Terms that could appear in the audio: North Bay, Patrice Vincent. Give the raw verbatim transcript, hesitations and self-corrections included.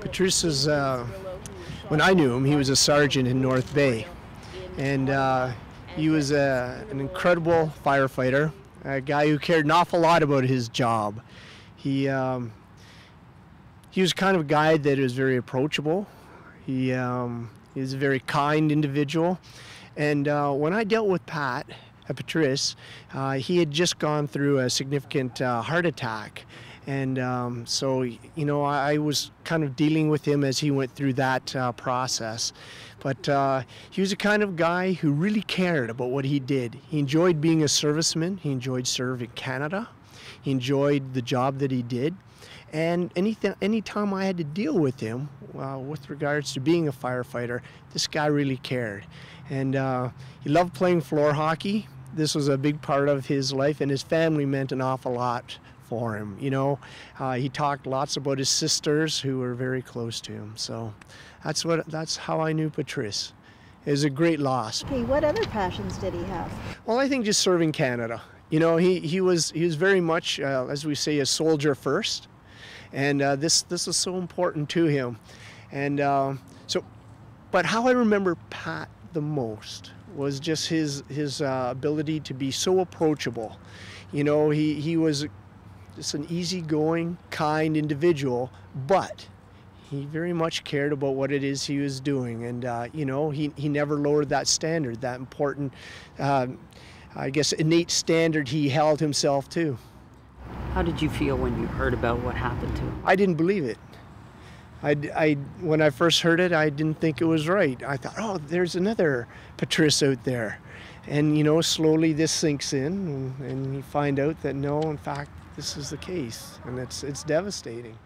Patrice was, uh, when I knew him, he was a sergeant in North Bay. And uh, he was a, an incredible firefighter, a guy who cared an awful lot about his job. He, um, he was kind of a guy that was very approachable. He, um, he was a very kind individual. And uh, when I dealt with Pat, uh, Patrice, uh, he had just gone through a significant uh, heart attack. And um, so, you know, I was kind of dealing with him as he went through that uh, process. But uh, he was the kind of guy who really cared about what he did. He enjoyed being a serviceman. He enjoyed serving Canada. He enjoyed the job that he did. And anything, anytime I had to deal with him uh, with regards to being a firefighter, this guy really cared. And uh, he loved playing floor hockey. This was a big part of his life, and his family meant an awful lot for him. You know, uh, he talked lots about his sisters who were very close to him. So that's what that's how I knew Patrice. It was a great loss. Okay, what other passions did he have? Well, I think just serving Canada. You know, he, he was he was very much, uh, as we say, a soldier first. And uh, this this was so important to him. And uh, so, but how I remember Pat the most was just his his uh, ability to be so approachable. You know, he, he was just an easygoing, kind individual, but he very much cared about what it is he was doing. And, uh, you know, he, he never lowered that standard, that important, uh, I guess, innate standard he held himself to. How did you feel when you heard about what happened to him? I didn't believe it. I, I, when I first heard it, I didn't think it was right. I thought, oh, there's another Patrice out there. And, you know, slowly this sinks in, and, and you find out that, no, in fact, this is the case, and it's, it's devastating.